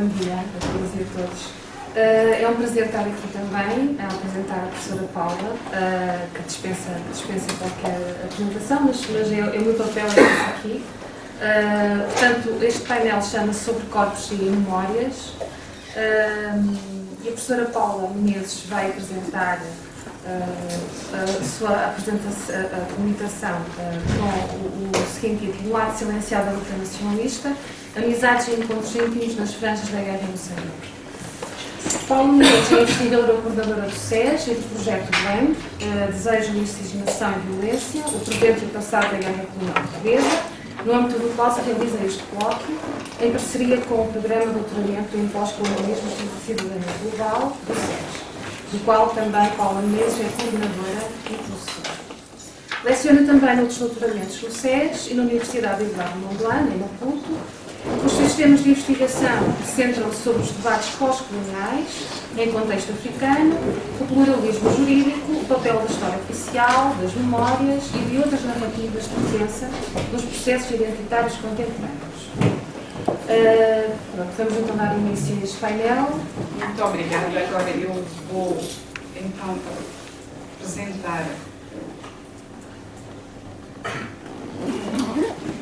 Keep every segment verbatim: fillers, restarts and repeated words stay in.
Bom dia a todas e a todos. Uh, é um prazer estar aqui também a apresentar a professora Paula, uh, que dispensa, dispensa qualquer apresentação, mas, mas é, é o meu papel é aqui. Uh, portanto, este painel chama-se Sobre Corpos e Memórias. Uh, e a professora Paula Meneses vai apresentar uh, a sua apresentação, a comunicação uh, com o, o seguinte título: O Ato Silenciado da Luta Nacionalista, Amizades e Encontros Íntimos nas Franjas da Guerra em Moçambique. Paulo Meneses é investigadora coordenadora do C E S e do projeto GEM, uh, Desejo, Miscigenação e Violência, o presente e o passado da Guerra Colonial Portuguesa, no âmbito do qual se realiza este colóquio, em parceria com o Programa de Doutoramento em Pós-Colonialismo e Cidadania Global do C E S, do qual também Paula Meneses é coordenadora e professora. Leciona também noutros doutoramentos do C E S e na Universidade Eduardo Mondlane, em Maputo. Os sistemas de investigação centram-se sobre os debates pós-coloniais em contexto africano, o pluralismo jurídico, o papel da história oficial, das memórias e de outras narrativas de presença nos processos identitários contemporâneos. Uh, pronto, vamos então dar início a este painel. Muito obrigada. Agora eu vou então apresentar.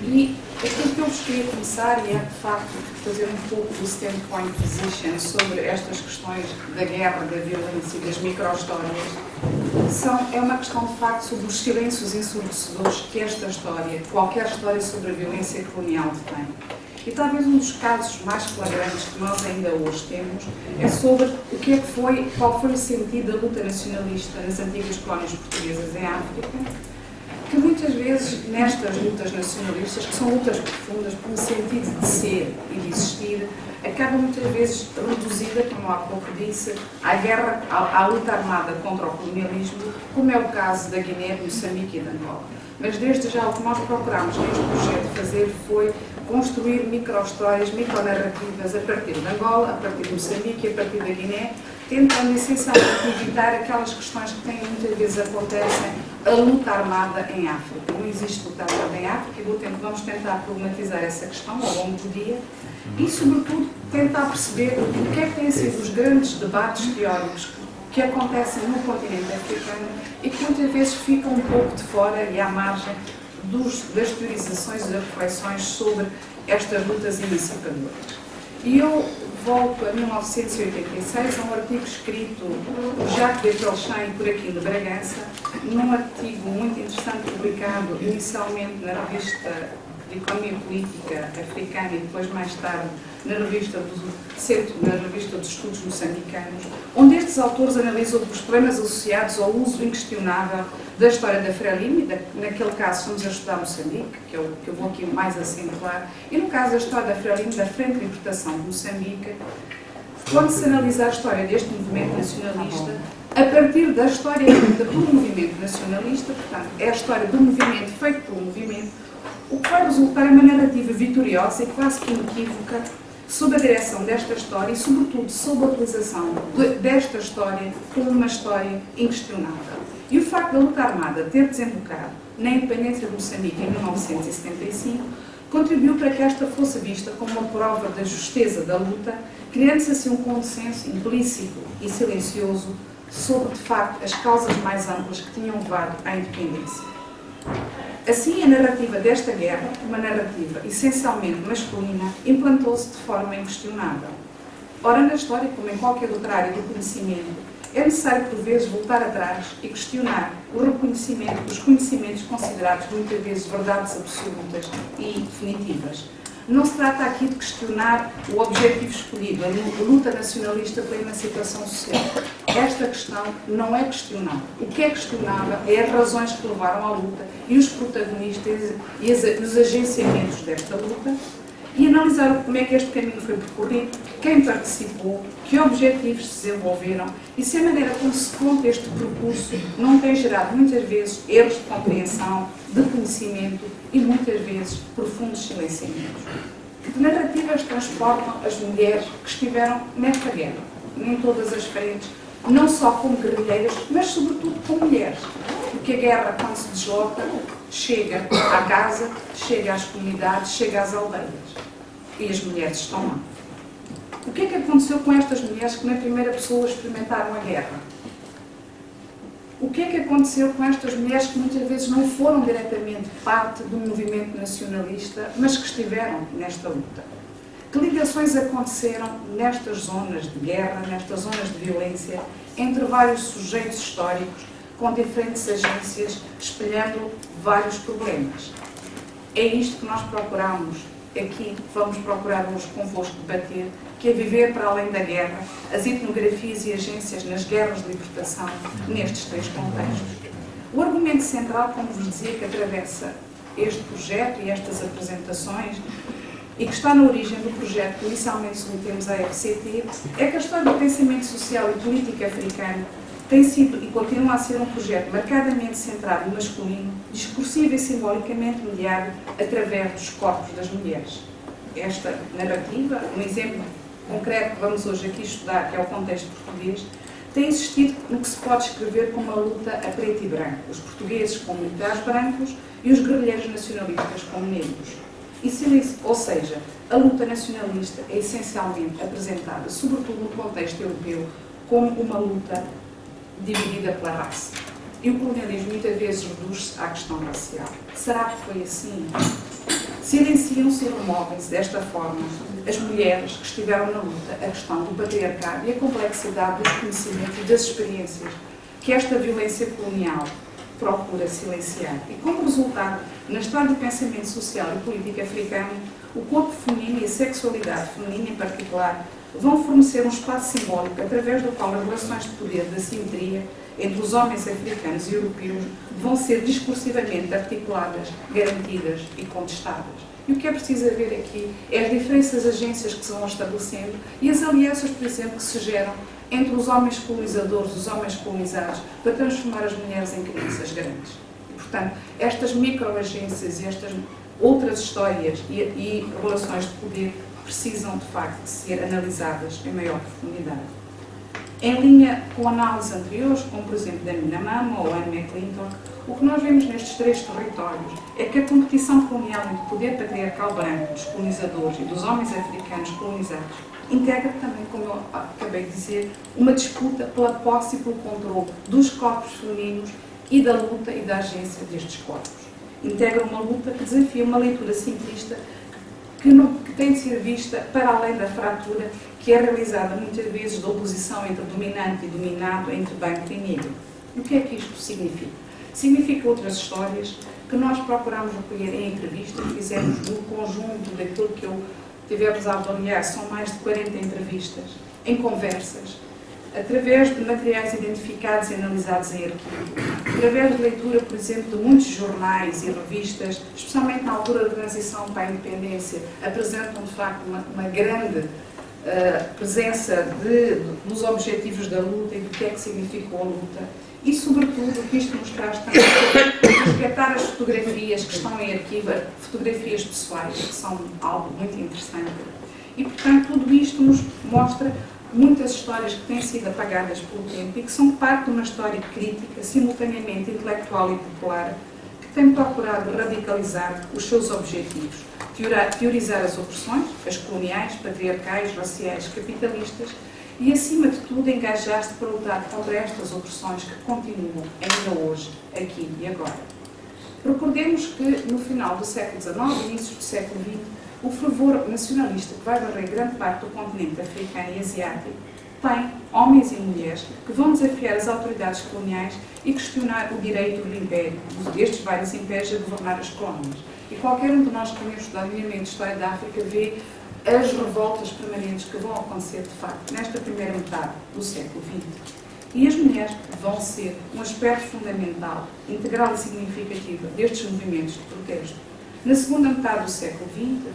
E aquilo que eu vos queria começar é, de facto, fazer um pouco do standpoint position sobre estas questões da guerra, da violência e das micro-histórias. É uma questão, de facto, sobre os silêncios ensurdecedores que esta história, qualquer história sobre a violência colonial, tem. E talvez um dos casos mais flagrantes que nós ainda hoje temos é sobre o que é que foi, qual foi o sentido da luta nacionalista nas antigas colónias portuguesas em África, que muitas vezes nestas lutas nacionalistas, que são lutas profundas pelo sentido de ser e de existir, acaba muitas vezes reduzida, como há pouco disse, à guerra, à, à luta armada contra o colonialismo, como é o caso da Guiné, de Moçambique e de Angola. Mas desde já o que nós procurámos neste projeto fazer foi construir micro-histórias, micro-narrativas a partir de Angola, a partir de Moçambique e a partir da Guiné, tentando essencialmente evitar aquelas questões que têm, muitas vezes acontecem, a luta armada em África. Não existe luta armada em África e vamos tentar problematizar essa questão ao longo do dia e, sobretudo, tentar perceber o que é que têm sido os grandes debates teóricos que acontecem no continente africano e que muitas vezes ficam um pouco de fora e à margem dos, das teorizações e das reflexões sobre estas lutas emancipadoras. E eu volto a mil novecentos e oitenta e seis, a um artigo escrito por Jacques de Pélissan e por Joaquim de Bragança, num artigo muito interessante publicado inicialmente na revista de Economia Política Africana e depois mais tarde na revista do Centro, na revista dos Estudos Moçambicanos, onde estes autores analisam os problemas associados ao uso inquestionável da história da Frelimo, naquele caso estamos a estudar Moçambique, que eu, que eu vou aqui mais acentuar, e no caso a história da Frelimo, da Frente de Libertação de Moçambique, quando se analisa a história deste movimento nacionalista, a partir da história do movimento nacionalista, portanto, é a história do movimento feito pelo movimento, o que vai resultar é uma narrativa vitoriosa e quase que inequívoca sob a direção desta história e, sobretudo, sob a utilização desta história como uma história inquestionável. E o facto da luta armada ter desembocado na independência de Moçambique em mil novecentos e setenta e cinco contribuiu para que esta fosse vista como uma prova da justeza da luta, criando-se assim um consenso implícito e silencioso sobre, de facto, as causas mais amplas que tinham levado à independência. Assim, a narrativa desta guerra, uma narrativa essencialmente masculina, implantou-se de forma inquestionável. Ora, na história, como em qualquer outra área do conhecimento, é necessário, por vezes, voltar atrás e questionar o reconhecimento dos conhecimentos considerados, muitas vezes, verdades absolutas e definitivas. Não se trata aqui de questionar o objetivo escolhido, a luta nacionalista pela emancipação social. Esta questão não é questionável. O que é questionável é as razões que levaram à luta e os protagonistas e os agenciamentos desta luta e analisar como é que este caminho foi percorrido, quem participou, que objetivos se desenvolveram e se a maneira como se conta este percurso não tem gerado, muitas vezes, erros de compreensão, de conhecimento e, muitas vezes, profundos silenciamentos. Que narrativas transformam as mulheres que estiveram nesta guerra, em todas as frentes, não só como guerrilheiras, mas, sobretudo, como mulheres. Porque a guerra, quando se desloca, chega à casa, chega às comunidades, chega às aldeias. E as mulheres estão lá. O que é que aconteceu com estas mulheres que na primeira pessoa experimentaram a guerra? O que é que aconteceu com estas mulheres que muitas vezes não foram diretamente parte do movimento nacionalista, mas que estiveram nesta luta? Que ligações aconteceram nestas zonas de guerra, nestas zonas de violência, entre vários sujeitos históricos, com diferentes agências, espelhando vários problemas? É isto que nós procuramos aqui, vamos procurar hoje convosco debater, que é viver para além da guerra, as etnografias e agências nas guerras de libertação nestes três contextos. O argumento central, como vos dizia, que atravessa este projeto e estas apresentações, e que está na origem do projeto que inicialmente submetemos à F C T, é que a história do pensamento social e política africano tem sido e continua a ser um projeto marcadamente centrado no masculino, discursivo e simbolicamente mediado através dos corpos das mulheres. Esta narrativa, um exemplo concreto que vamos hoje aqui estudar, que é o contexto português, tem existido no que se pode escrever como uma luta a preto e branco, os portugueses como militares brancos e os guerrilheiros nacionalistas como negros. Ou seja, a luta nacionalista é essencialmente apresentada, sobretudo no contexto europeu, como uma luta dividida pela raça. E o colonialismo muitas vezes reduz-se à questão racial. Será que foi assim? Silenciam-se e removem-se desta forma as mulheres que estiveram na luta, a questão do patriarcado e a complexidade dos conhecimentos e das experiências que esta violência colonial procura silenciar. E como resultado, na história do pensamento social e político africano, o corpo feminino e a sexualidade feminina em particular vão fornecer um espaço simbólico através do qual as relações de poder da simetria entre os homens africanos e europeus vão ser discursivamente articuladas, garantidas e contestadas. E o que é preciso haver aqui é as diferentes agências que se vão estabelecendo e as alianças, por exemplo, que se geram entre os homens colonizadores e os homens colonizados para transformar as mulheres em crianças grandes. E, portanto, estas microagências e estas outras histórias e, e relações de poder precisam, de facto, de ser analisadas em maior profundidade. Em linha com análises anteriores, como por exemplo da Minamama ou Anne McClintock, o que nós vemos nestes três territórios é que a competição colonial entre o poder patriarcal branco dos colonizadores e dos homens africanos colonizados integra também, como eu acabei de dizer, uma disputa pela posse e pelo controle dos corpos femininos e da luta e da agência destes corpos. Integra uma luta que desafia uma leitura simplista que, não, que tem de ser vista para além da fratura que é realizada muitas vezes da oposição entre dominante e dominado, entre branco e negro. E o que é que isto significa? Significa outras histórias que nós procuramos recolher em entrevistas, fizemos no conjunto daquilo que eu tivemos a avaliar, são mais de quarenta entrevistas, em conversas, através de materiais identificados e analisados em arquivo, através de leitura, por exemplo, de muitos jornais e revistas, especialmente na altura da transição para a independência, apresentam, de facto, uma, uma grande uh, presença de, de, dos objetivos da luta e do que é que significou a luta. E, sobretudo, o que isto nos traz também é resgatar as fotografias que estão em arquivo, fotografias pessoais, que são algo muito interessante. E, portanto, tudo isto nos mostra muitas histórias que têm sido apagadas pelo tempo e que são parte de uma história crítica, simultaneamente intelectual e popular, que tem procurado radicalizar os seus objetivos, teorizar as opressões, as coloniais, patriarcais, raciais, capitalistas, e, acima de tudo, engajar-se para lutar contra estas opressões que continuam ainda hoje, aqui e agora. Recordemos que, no final do século dezenove, início do século vinte, o fervor nacionalista que vai varrer grande parte do continente africano e asiático tem homens e mulheres que vão desafiar as autoridades coloniais e questionar o direito do império, destes vários impérios, a governar as colónias. E qualquer um de nós que tenha estudado minimamente a história da África vê as revoltas permanentes que vão acontecer, de facto, nesta primeira metade do século vinte. E as mulheres vão ser um aspecto fundamental, integral e significativo destes movimentos de protesto. Na segunda metade do século vinte,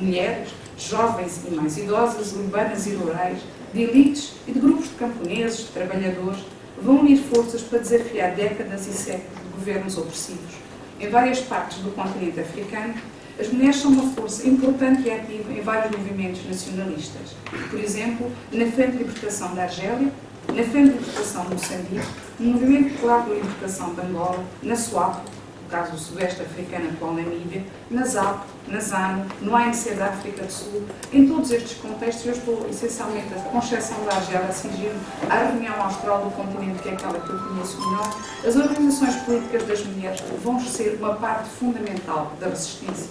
mulheres, jovens e mais idosas, urbanas e rurais, de elites e de grupos de camponeses, de trabalhadores, vão unir forças para desafiar décadas e séculos de governos opressivos. Em várias partes do continente africano, as mulheres são uma força importante e ativa em vários movimentos nacionalistas. Por exemplo, na Frente de Libertação da Argélia, na Frente de Libertação de Moçambique, no Movimento Popular de Libertação de Angola, na SWAPO, caso do Sudeste Africano com a Namíbia, na Z A P, na Z A N U, no A N C da África do Sul. Em todos estes contextos, eu estou essencialmente, com exceção da AGEL, a cingir à reunião austral do continente, que é aquela que eu conheço melhor. As organizações políticas das mulheres vão ser uma parte fundamental da resistência.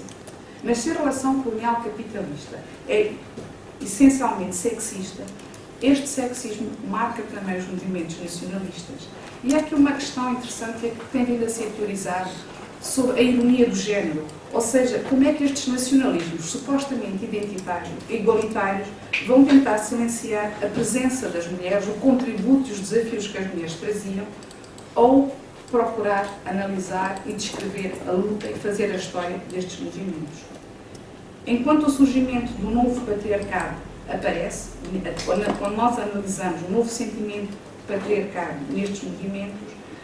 Nascer relação colonial capitalista é essencialmente sexista. Este sexismo marca também os movimentos nacionalistas. E há aqui uma questão interessante que, é que tem vindo a ser teorizada sobre a ironia do género, ou seja, como é que estes nacionalismos supostamente identitários e igualitários vão tentar silenciar a presença das mulheres, o contributo e os desafios que as mulheres traziam, ou procurar analisar e descrever a luta e fazer a história destes movimentos. Enquanto o surgimento do novo patriarcado aparece, quando nós analisamos o novo sentimento patriarcado nestes movimentos,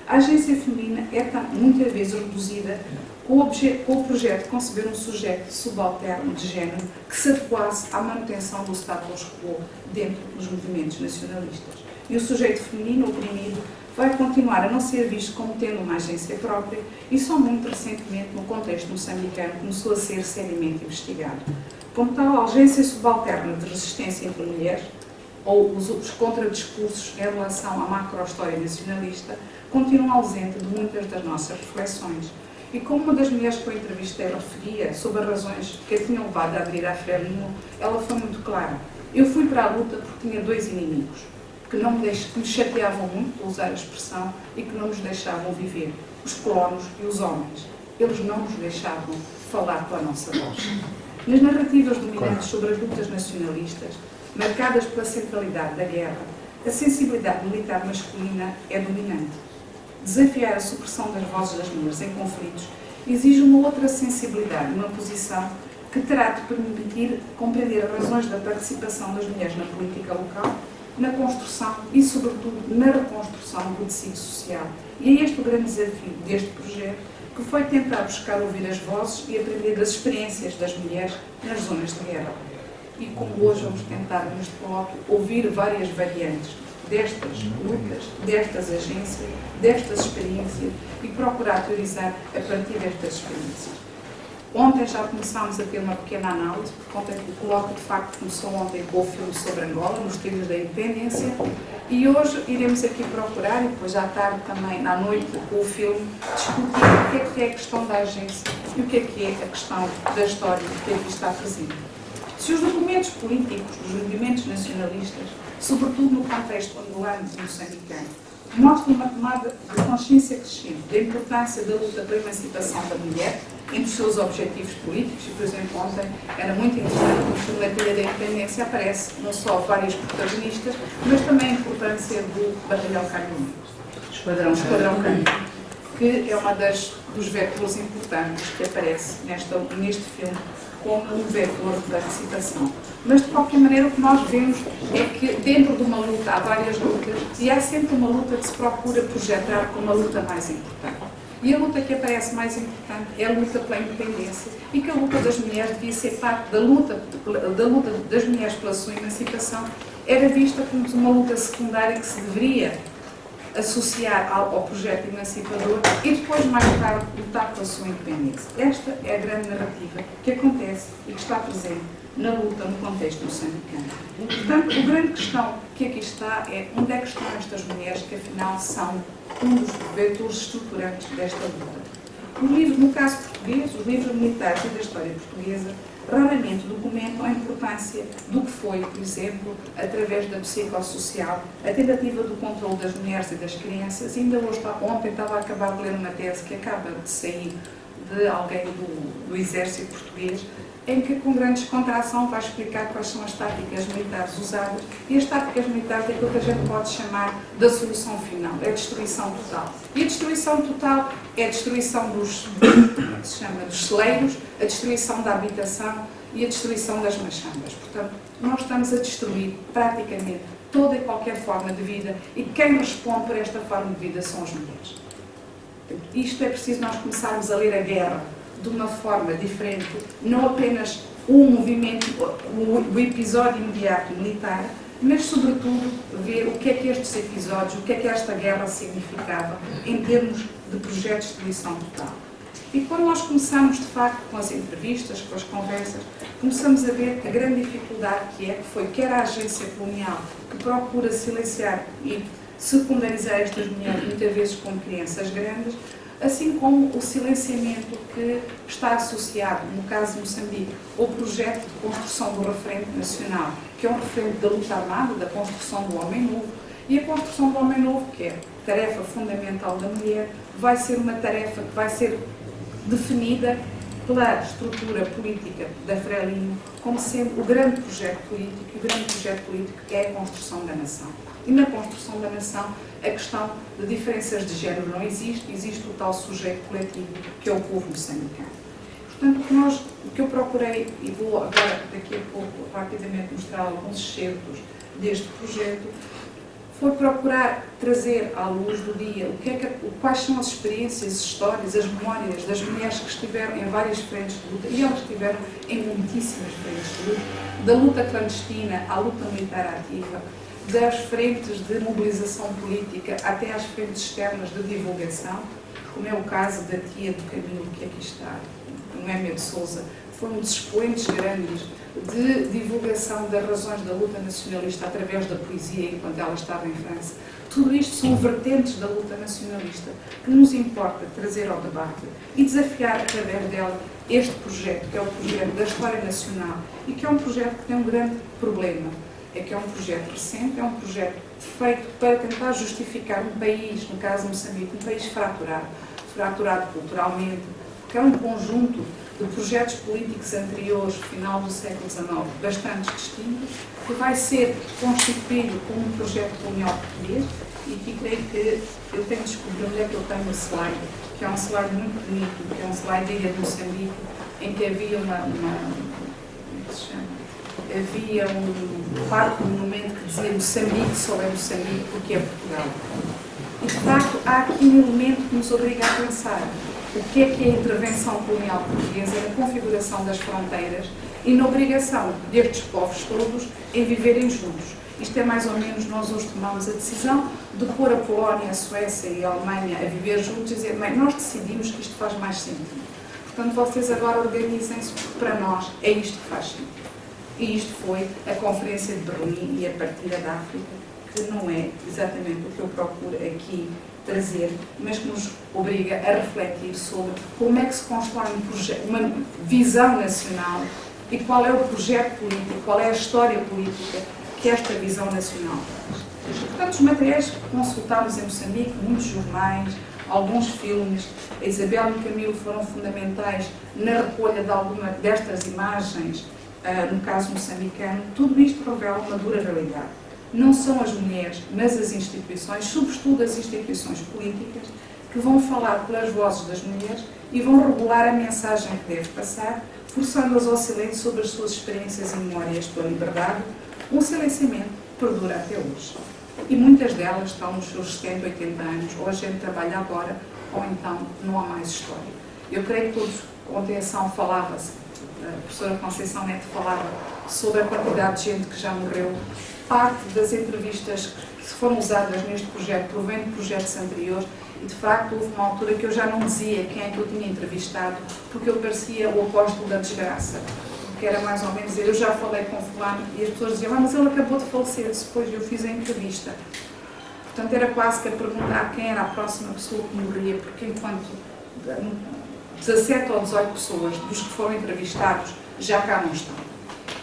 a agência feminina é muitas vezes reduzida com o, com o projeto de conceber um sujeito subalterno de género que se adequasse à manutenção do status quo dentro dos movimentos nacionalistas. E o sujeito feminino oprimido vai continuar a não ser visto como tendo uma agência própria e só muito recentemente, no contexto moçambicano, começou a ser seriamente investigado. Como tal, a agência subalterna de resistência entre mulheres, ou os, os contradiscursos em relação à macro-história nacionalista, continuam ausente de muitas das nossas reflexões. E como uma das mulheres que eu entrevistei referia sobre as razões que a tinham levado a aderir à Frelimo, ela foi muito clara. Eu fui para a luta porque tinha dois inimigos, que, não me deix... que me chateavam muito, por usar a expressão, e que não nos deixavam viver, os colonos e os homens. Eles não nos deixavam falar com a nossa voz. Nas narrativas dominantes sobre as lutas nacionalistas, marcadas pela centralidade da guerra, a sensibilidade militar masculina é dominante. Desafiar a supressão das vozes das mulheres em conflitos exige uma outra sensibilidade, uma posição que terá de permitir compreender as razões da participação das mulheres na política local, na construção e, sobretudo, na reconstrução do tecido social. E é este o grande desafio deste projeto, que foi tentar buscar ouvir as vozes e aprender das experiências das mulheres nas zonas de guerra. E como hoje vamos tentar, neste colóquio, ouvir várias variantes destas lutas, destas agências, destas experiências e procurar teorizar a partir destas experiências. Ontem já começámos a ter uma pequena análise, porque ontem o colóquio de facto começou ontem com o filme sobre Angola, nos trilhos da independência, e hoje iremos aqui procurar, e depois à tarde também, à noite, com o filme, discutir o que é que é a questão da agência e o que é que é a questão da história que aqui está presente. Se os documentos políticos dos movimentos nacionalistas, sobretudo no contexto angolano e moçambicano, mostram uma tomada de consciência crescente da importância da luta pela emancipação da mulher, entre os seus objetivos políticos, e por exemplo ontem era muito interessante porque na Ilha da Independência aparece não só várias protagonistas, mas também a importância do batalhão Camilo, esquadrão, esquadrão Camilo, que é uma das dos vetores importantes que aparece nesta, neste filme como um vetor da recitação. Mas de qualquer maneira o que nós vemos é que dentro de uma luta há várias lutas e há sempre uma luta que se procura projetar como a luta mais importante. E a luta que aparece mais importante é a luta pela independência e que a luta das mulheres devia ser parte da luta, da luta das mulheres pela sua emancipação, era vista como uma luta secundária que se deveria associar ao, ao projeto emancipador e depois mais tarde lutar pela sua independência. Esta é a grande narrativa que acontece e que está presente na luta no contexto moçambicano. Portanto, a grande questão que aqui está é onde é que estão estas mulheres que afinal são um dos vetores estruturantes desta luta. Os livros, no caso português, os livros militares e da história portuguesa, raramente documentam a importância do que foi, por exemplo, através da psicossocial, a tentativa do controle das mulheres e das crianças. E ainda hoje, ontem, estava a acabar de ler uma tese que acaba de sair de alguém do, do exército português, em que, com grande descontração, vai explicar quais são as táticas militares usadas. E as táticas militares é aquilo que a gente pode chamar da solução final, é a destruição total. E a destruição total é a destruição dos, que se chama, dos celeiros, a destruição da habitação e a destruição das machamas. Portanto, nós estamos a destruir praticamente toda e qualquer forma de vida e quem responde por esta forma de vida são as mulheres. Isto é preciso nós começarmos a ler a guerra de uma forma diferente, não apenas o movimento, o episódio imediato militar, mas sobretudo ver o que é que estes episódios, o que é que esta guerra significava em termos de projetos de destruição total. E quando nós começamos, de facto, com as entrevistas, com as conversas, começamos a ver a grande dificuldade que é, que foi quer a agência colonial, que procura silenciar e secundarizar estas mulheres, muitas vezes como crianças grandes, assim como o silenciamento que está associado, no caso de Moçambique, ao projeto de construção do referendo nacional, que é um referendo da luta armada, da construção do homem novo, e a construção do homem novo, que é tarefa fundamental da mulher, vai ser uma tarefa que vai ser definida pela estrutura política da Frelimo como sendo o grande projeto político, e o grande projeto político é a construção da nação. E na construção da nação, a questão de diferenças de género não existe, existe o tal sujeito coletivo que é o povo moçambicano. Portanto, nós, o que eu procurei, e vou agora, daqui a pouco, rapidamente mostrar alguns excertos deste projeto, foi procurar trazer à luz do dia o que é que, quais são as experiências, as histórias, as memórias das mulheres que estiveram em várias frentes de luta, e elas estiveram em muitíssimas frentes de luta, da luta clandestina à luta militar ativa, das frentes de mobilização política até às frentes externas de divulgação, como é o caso da tia do Camilo, que aqui está, Noémia de Sousa, foi um dos expoentes grandes de divulgação das razões da luta nacionalista através da poesia enquanto ela estava em França. Tudo isto são vertentes da luta nacionalista que nos importa trazer ao debate e desafiar através dela este projeto, que é o projeto da história nacional e que é um projeto que tem um grande problema. É que é um projeto recente, é um projeto feito para tentar justificar um país, no caso de Moçambique, um país fraturado, fraturado culturalmente, que é um conjunto de projetos políticos anteriores, final do século dezenove, bastante distintos, que vai ser constituído como um projeto colonial português, e que creio que eu tenho de descobrir onde é que eu tenho um slide, que é um slide muito bonito, que é um slide da Ilha de Moçambique, em que havia uma, uma, como se chama? Havia um parque, um monumento que dizia Moçambique, só é Moçambique porque é Portugal. E, de facto, há aqui um elemento que nos obriga a pensar o que é que é a intervenção colonial portuguesa na configuração das fronteiras e na obrigação destes povos todos em viverem juntos. Isto é mais ou menos, nós hoje tomamos a decisão de pôr a Polónia, a Suécia e a Alemanha a viver juntos e dizer, bem, nós decidimos que isto faz mais sentido. Portanto, vocês agora organizem-se, porque para nós é isto que faz sentido. E isto foi a Conferência de Berlim e a partida da África, que não é exatamente o que eu procuro aqui trazer, mas que nos obriga a refletir sobre como é que se constrói um uma visão nacional e qual é o projeto político, qual é a história política que esta visão nacional faz. Portanto, os materiais que consultámos em Moçambique, muitos jornais, alguns filmes, a Isabel e o Camilo foram fundamentais na recolha de alguma destas imagens, uh, no caso moçambicano, tudo isto revela uma dura realidade. Não são as mulheres, mas as instituições, sobretudo as instituições políticas, que vão falar pelas vozes das mulheres e vão regular a mensagem que deve passar, forçando-as ao silêncio sobre as suas experiências e memórias pela liberdade. Um silenciamento perdura até hoje. E muitas delas estão nos seus setenta, oitenta anos, ou a gente trabalha agora, ou então não há mais história. Eu creio que todos, ontem ação falava-se, a professora Conceição Neto falava sobre a quantidade de gente que já morreu. Parte das entrevistas que foram usadas neste projeto provém de projetos anteriores e, de facto, houve uma altura que eu já não dizia quem é que eu tinha entrevistado porque eu parecia o apóstolo da desgraça, que era mais ou menos dizer, eu já falei com fulano e as pessoas diziam, ah, mas ele acabou de falecer, depois eu fiz a entrevista. Portanto, era quase que a perguntar quem era a próxima pessoa que morria, porque enquanto dezassete ou dezoito pessoas dos que foram entrevistados já cá não estão.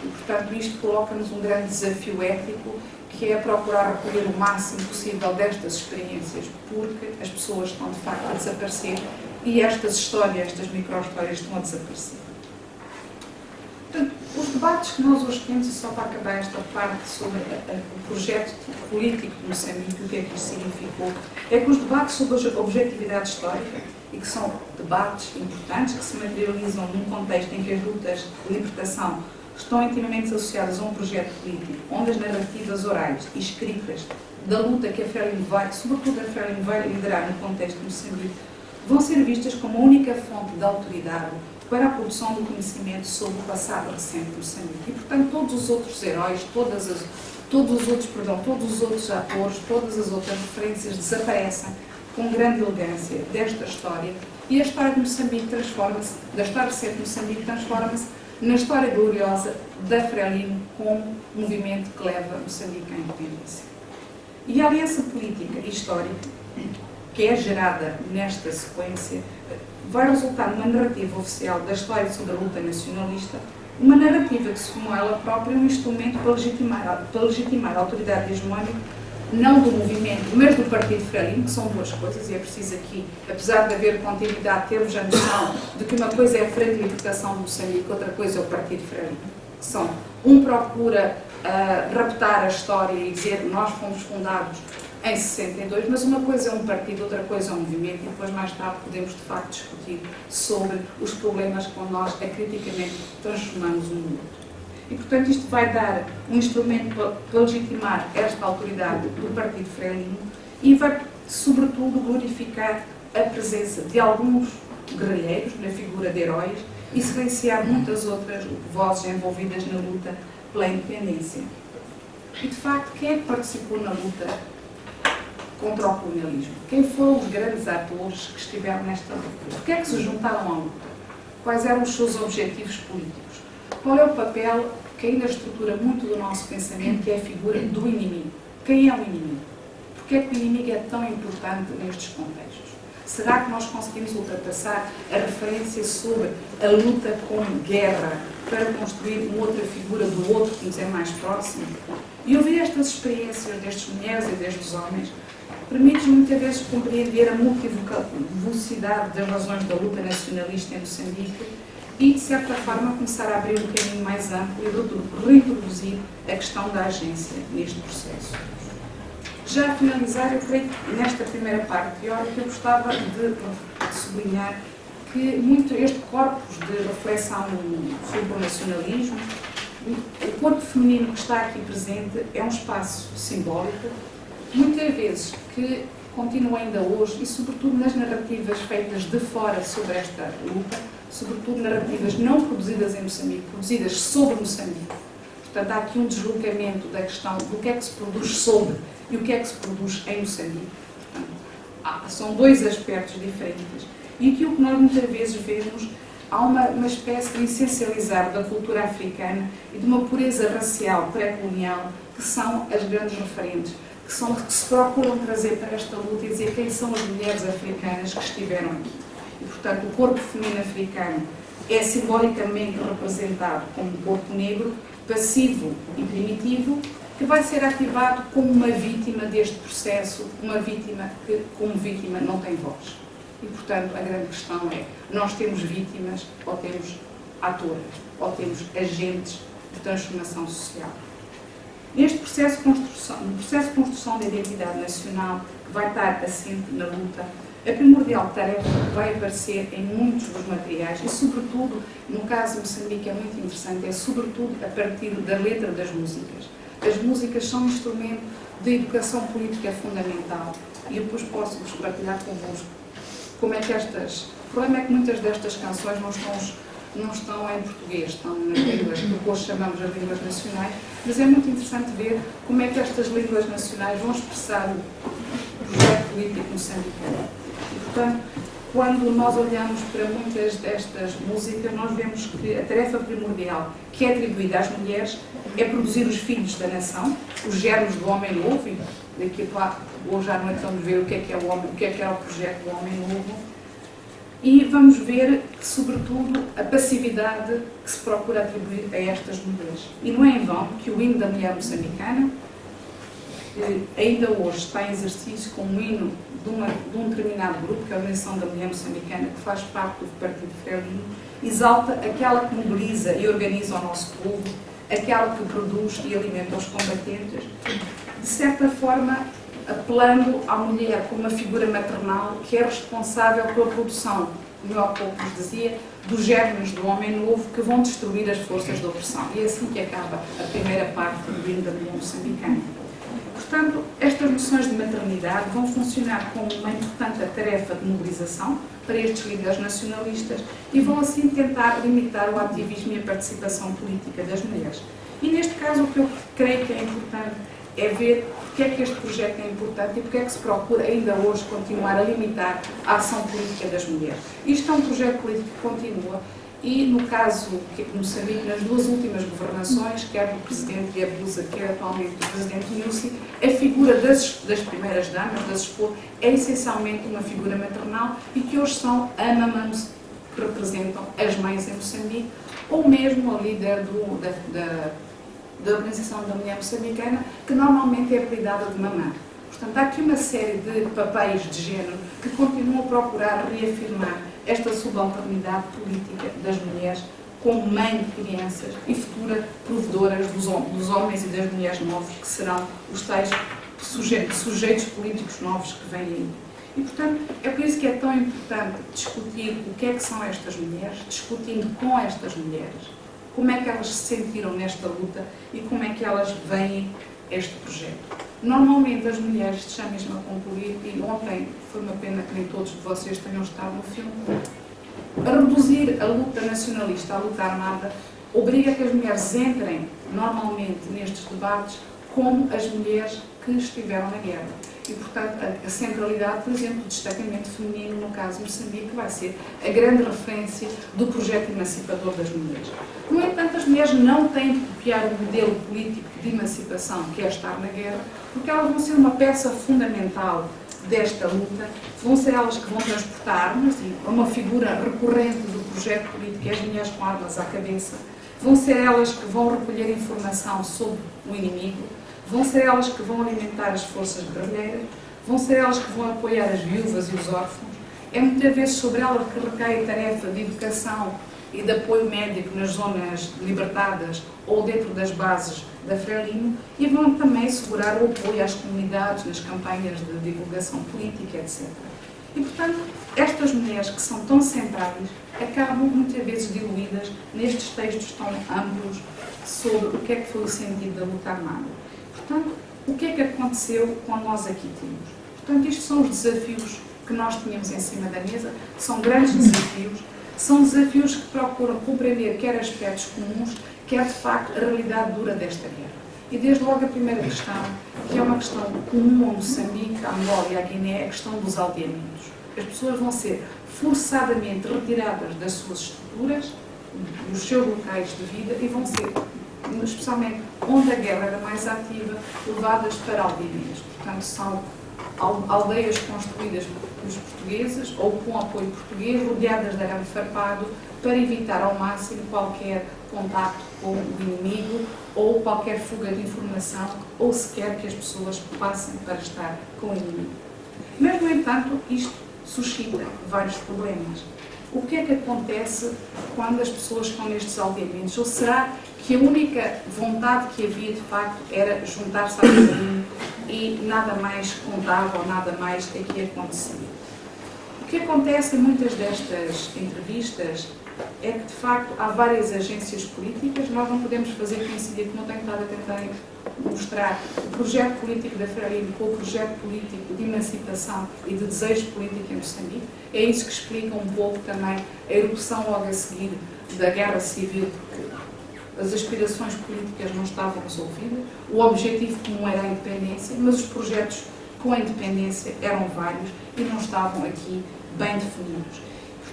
E, portanto, isto coloca-nos um grande desafio ético, que é procurar recolher o máximo possível destas experiências, porque as pessoas estão, de facto, a desaparecer e estas histórias, estas micro-histórias estão a desaparecer. Portanto, os debates que nós hoje temos, e só para acabar esta parte sobre a, a, o projeto político de Moçambique, o que é que isso significou, é que os debates sobre a objetividade histórica, e que são debates importantes, que se materializam num contexto em que as lutas de libertação estão intimamente associadas a um projeto político, onde as narrativas orais e escritas da luta que a Frelimo vai, sobretudo a Frelimo vai liderar no contexto de Moçambique, vão ser vistas como a única fonte de autoridade para a produção do conhecimento sobre o passado recente de Moçambique. E, portanto, todos os outros heróis, todas as, todos os outros, perdão, todos os outros atores, todas as outras referências desaparecem com grande elegância desta história, e a história de Moçambique transforma-se, da história recente de Moçambique transforma-se na história gloriosa da Frelimo como movimento que leva Moçambique à independência. E a aliança política e histórica que é gerada nesta sequência vai resultar numa narrativa oficial da história sobre a luta nacionalista, uma narrativa que, como ela própria, é um instrumento para legitimar, para legitimar a autoridade hegemónica, não do movimento, mas do Partido Frelimo, que são duas coisas, e é preciso aqui, apesar de haver continuidade, termos a noção de que uma coisa é a Frente de Libertação de Moçambique, outra coisa é o Partido Frelimo. São, um procura uh, raptar a história e dizer que nós fomos fundados em sessenta e dois, mas uma coisa é um partido, outra coisa é um movimento, e depois mais tarde podemos de facto discutir sobre os problemas com nós acriticamente transformamos um no outro. E portanto isto vai dar um instrumento para legitimar esta autoridade do Partido Frelimo e vai sobretudo glorificar a presença de alguns guerrilheiros na figura de heróis e silenciar muitas outras vozes envolvidas na luta pela independência. E de facto quem é que participou na luta contra o colonialismo? Quem foram os grandes atores que estiveram nesta luta? Porquê é que se juntaram à luta? Quais eram os seus objetivos políticos? Qual é o papel que ainda estrutura muito do nosso pensamento, que é a figura do inimigo? Quem é o inimigo? Porquê é que o inimigo é tão importante nestes contextos? Será que nós conseguimos ultrapassar a referência sobre a luta como guerra para construir uma outra figura do outro que nos é mais próximo? E ouvir estas experiências destas mulheres e destes homens permite muitas vezes compreender a multivocacidade das razões da luta nacionalista em Moçambique e, de certa forma, começar a abrir um caminho mais amplo e reintroduzir a questão da agência neste processo. Já a finalizar, eu creio que nesta primeira parte teórica eu gostava de sublinhar que muito este corpus de reflexão sobre o nacionalismo, o corpo feminino que está aqui presente é um espaço simbólico, muitas vezes que continua ainda hoje, e sobretudo nas narrativas feitas de fora sobre esta luta, sobretudo narrativas não produzidas em Moçambique, produzidas sobre Moçambique. Portanto, há aqui um deslocamento da questão do que é que se produz sobre e o que é que se produz em Moçambique. Portanto, há, são dois aspectos diferentes. E aqui o que nós muitas vezes vemos, há uma, uma espécie de essencializar da cultura africana e de uma pureza racial pré-colonial, que são as grandes referentes, que, são, que se procuram trazer para esta luta e dizer quem são as mulheres africanas que estiveram aqui. E, portanto, o corpo feminino africano é simbolicamente representado como um corpo negro, passivo e primitivo, que vai ser ativado como uma vítima deste processo, uma vítima que, como vítima, não tem voz. E, portanto, a grande questão é, nós temos vítimas ou temos atores, ou temos agentes de transformação social. Neste processo de construção, no processo de construção da identidade nacional, que vai estar assente na luta, a primordial tarefa vai aparecer em muitos dos materiais e, sobretudo, no caso de Moçambique é muito interessante, é sobretudo a partir da letra das músicas. As músicas são um instrumento de educação política fundamental e eu depois posso-vos partilhar convosco como é que estas... O problema é que muitas destas canções não estão... não estão em português, estão nas línguas que hoje chamamos as línguas nacionais, mas é muito interessante ver como é que estas línguas nacionais vão expressar o projeto político moçambicano. E, portanto, quando nós olhamos para muitas destas músicas, nós vemos que a tarefa primordial que é atribuída às mulheres é produzir os filhos da nação, os germes do homem novo, e daqui a pouco, hoje à noite vamos ver o que é que é o homem, o que é que é o projeto do homem novo. E vamos ver, que, sobretudo, a passividade que se procura atribuir a estas mulheres. E não é em vão que o hino da mulher moçambicana, ainda hoje está em exercício como hino de, uma, de um determinado grupo, que é a Organização da Mulher Moçambicana, que faz parte do Partido Frelimo, exalta aquela que mobiliza e organiza o nosso povo, aquela que produz e alimenta os combatentes, de certa forma, apelando à mulher como uma figura maternal que é responsável pela produção, como eu há pouco vos dizia, dos germes do homem novo que vão destruir as forças da opressão. E é assim que acaba a primeira parte do hino da mulher moçambicana. Portanto, estas noções de maternidade vão funcionar como uma importante tarefa de mobilização para estes líderes nacionalistas e vão assim tentar limitar o ativismo e a participação política das mulheres. E neste caso, o que eu creio que é importante é ver porque é que este projeto é importante e porque é que se procura ainda hoje continuar a limitar a ação política das mulheres. Isto é um projeto político que continua e, no caso de Moçambique, nas duas últimas governações, quer do presidente Evelusa, quer atualmente do presidente Nyusi, a figura das, das primeiras damas, das esposas, é essencialmente uma figura maternal e que hoje são a mamã que representam as mães em Moçambique, ou mesmo a líder do, da, da, da Organização da Mulher Moçambicana, que normalmente é apelidada de mamã. Portanto, há aqui uma série de papéis de género que continuam a procurar reafirmar esta subalternidade política das mulheres como mãe de crianças e futura provedoras dos, hom dos homens e das mulheres novos, que serão os tais sujeitos, sujeitos políticos novos que vêm aí. E, portanto, é por isso que é tão importante discutir o que é que são estas mulheres, discutindo com estas mulheres, como é que elas se sentiram nesta luta e como é que elas veem este projeto. Normalmente as mulheres, deixa mesmo a concluir, e ontem foi uma pena que nem todos de vocês tenham estado no filme, a reduzir a luta nacionalista, a luta armada, obriga que as mulheres entrem normalmente nestes debates como as mulheres que estiveram na guerra. E, portanto, a centralidade, por exemplo, do destacamento feminino, no caso de Moçambique, vai ser a grande referência do projeto emancipador das mulheres. No entanto, as mulheres não têm de copiar o modelo político de emancipação que é estar na guerra, porque elas vão ser uma peça fundamental desta luta, vão ser elas que vão transportar armas, e uma figura recorrente do projeto político é as mulheres com armas à cabeça, vão ser elas que vão recolher informação sobre o inimigo, vão ser elas que vão alimentar as forças guerrilheiras, vão ser elas que vão apoiar as viúvas e os órfãos. É muitas vezes sobre elas que recai a tarefa de educação e de apoio médico nas zonas libertadas ou dentro das bases da Frelimo, e vão também assegurar o apoio às comunidades nas campanhas de divulgação política, etcétera. E, portanto, estas mulheres que são tão centrais acabam muitas vezes diluídas nestes textos tão amplos sobre o que é que foi o sentido da luta armada. Portanto, o que é que aconteceu quando nós aqui tínhamos? Portanto, estes são os desafios que nós tínhamos em cima da mesa, são grandes desafios, são desafios que procuram compreender quer aspectos comuns, quer de facto a realidade dura desta guerra. E desde logo a primeira questão, que é uma questão comum a Moçambique, a Angola e a Guiné, é a questão dos aldeamentos. As pessoas vão ser forçadamente retiradas das suas estruturas, dos seus locais de vida, e vão ser, especialmente onde a guerra era mais ativa, levadas para aldeias. Portanto, são aldeias construídas pelos portugueses ou com apoio português, rodeadas de arame farpado, para evitar ao máximo qualquer contacto com o inimigo ou qualquer fuga de informação, ou sequer que as pessoas passem para estar com o inimigo. Mas, no entanto, isto suscita vários problemas. O que é que acontece quando as pessoas estão nestes aldeamentos? Ou será que a única vontade que havia, de facto, era juntar-se ao caminho e nada mais contava ou nada mais aqui acontecia? O que acontece em muitas destas entrevistas é que, de facto, há várias agências políticas. Nós não podemos fazer coincidir, como eu tenho estado a tentar mostrar, o projeto político da Frelimo com o projeto político de emancipação e de desejo político em Moçambique. É isso que explica um pouco também a erupção logo a seguir da guerra civil, porque as aspirações políticas não estavam resolvidas, o objetivo comum era a independência, mas os projetos com a independência eram vários e não estavam aqui bem definidos.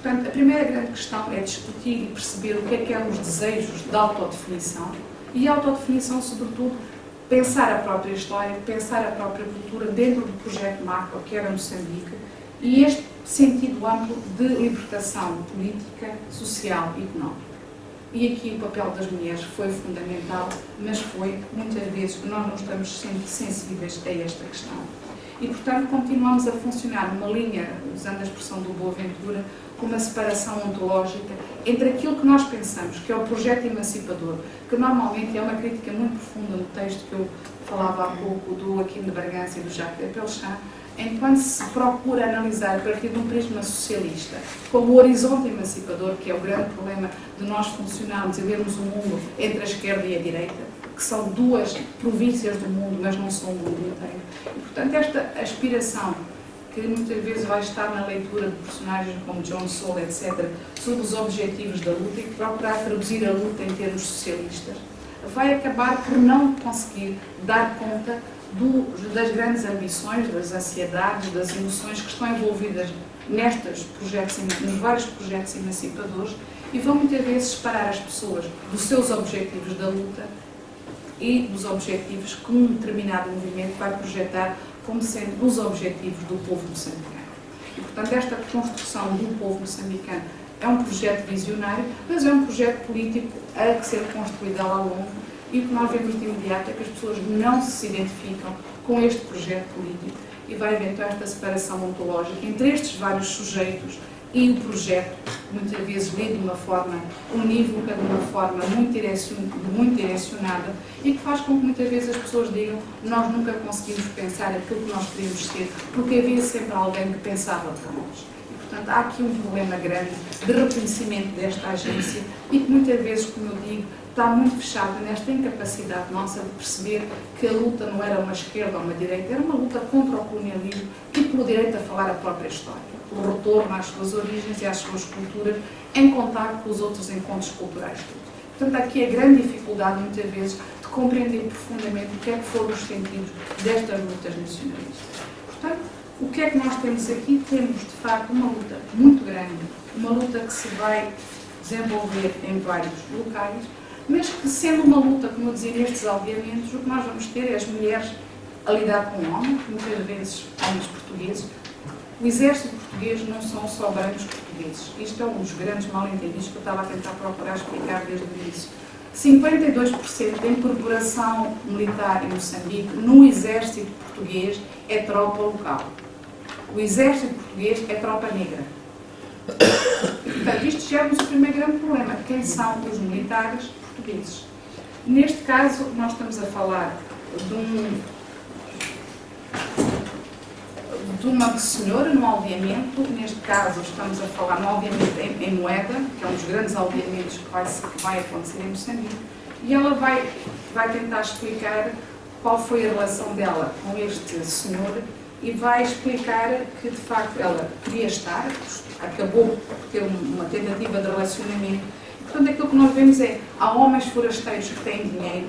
Portanto, a primeira grande questão é discutir e perceber o que é que eram os desejos de autodefinição, e a autodefinição, sobretudo, pensar a própria história, pensar a própria cultura dentro do projeto macro, que era Moçambique, e este sentido amplo de libertação política, social e económica. E aqui o papel das mulheres foi fundamental, mas foi, muitas vezes, que nós não estamos sempre sensíveis a esta questão. E, portanto, continuamos a funcionar numa linha, usando a expressão do Boaventura, com uma separação ontológica entre aquilo que nós pensamos, que é o projeto emancipador, que normalmente é uma crítica muito profunda no texto que eu falava há pouco do Joaquim de Bragança e do Jacques de Pélissan, enquanto se procura analisar a partir de um prisma socialista, como o horizonte emancipador, que é o grande problema de nós funcionarmos e vermos o mundo entre a esquerda e a direita, que são duas províncias do mundo, mas não são o mundo inteiro. E, portanto, esta aspiração, que muitas vezes vai estar na leitura de personagens como John Soule, etcétera, sobre os objetivos da luta e procurar traduzir a luta em termos socialistas, vai acabar por não conseguir dar conta do, das grandes ambições, das ansiedades, das emoções que estão envolvidas nestes projetos, nos vários projetos emancipadores, e vão muitas vezes separar as pessoas dos seus objetivos da luta e dos objetivos que um determinado movimento vai projetar como sendo os objetivos do povo moçambicano. E, portanto, esta construção do povo moçambicano é um projeto visionário, mas é um projeto político a ser construído ao longo, e o que nós vemos de imediato é que as pessoas não se identificam com este projeto político e vai haver então esta separação ontológica entre estes vários sujeitos e o projeto, muitas vezes lido de uma forma unívoca, de uma forma muito direcionada, e que faz com que muitas vezes as pessoas digam: nós nunca conseguimos pensar aquilo que nós queríamos ser, porque havia sempre alguém que pensava para nós. E, portanto, há aqui um problema grande de reconhecimento desta agência e que muitas vezes, como eu digo, está muito fechada nesta incapacidade nossa de perceber que a luta não era uma esquerda ou uma direita, era uma luta contra o colonialismo e pelo direito a falar a própria história, o retorno às suas origens e às suas culturas, em contacto com os outros encontros culturais. Portanto, aqui a grande dificuldade, muitas vezes, de compreender profundamente o que é que foram os sentidos destas lutas nacionalistas. Portanto, o que é que nós temos aqui? Temos, de facto, uma luta muito grande, uma luta que se vai desenvolver em vários locais, mas que, sendo uma luta, como eu dizia, nestes aldeamentos, o que nós vamos ter é as mulheres a lidar com o homem, muitas vezes homens portugueses. O exército português não são só brancos portugueses. Isto é um dos grandes mal-entendidos que eu estava a tentar procurar explicar desde o início. cinquenta e dois por cento da incorporação militar em Moçambique no exército português é tropa local. O exército português é tropa negra. E, portanto, isto gera-nos o primeiro grande problema. Quem são os militares? Portugueses. Neste caso, nós estamos a falar de, um, de uma senhora no aldeamento. Neste caso, estamos a falar no aldeamento em, em Moeda, que é um dos grandes aldeamentos que vai, que vai acontecer em Moçambique, e ela vai, vai tentar explicar qual foi a relação dela com este senhor e vai explicar que, de facto, ela queria estar, acabou por ter uma tentativa de relacionamento. Portanto, aquilo que nós vemos é, há homens forasteiros que têm dinheiro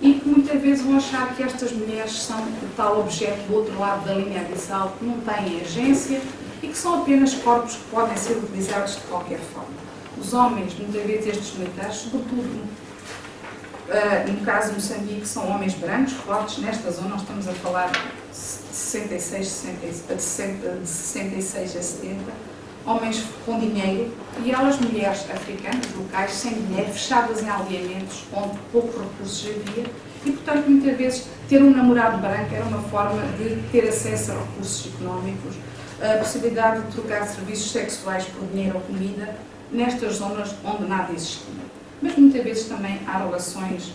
e que muitas vezes vão achar que estas mulheres são o tal objeto do outro lado da linha abissal, que não têm agência e que são apenas corpos que podem ser utilizados de qualquer forma. Os homens, muitas vezes estes militares, sobretudo no caso de Moçambique, são homens brancos, fortes. Nesta zona nós estamos a falar de sessenta e seis a setenta, homens com dinheiro, e elas, mulheres africanas, locais, sem dinheiro, fechadas em aldeamentos onde poucos recursos havia, e, portanto, muitas vezes ter um namorado branco era uma forma de ter acesso a recursos económicos, a possibilidade de trocar serviços sexuais por dinheiro ou comida, nestas zonas onde nada existia. Mas muitas vezes também há relações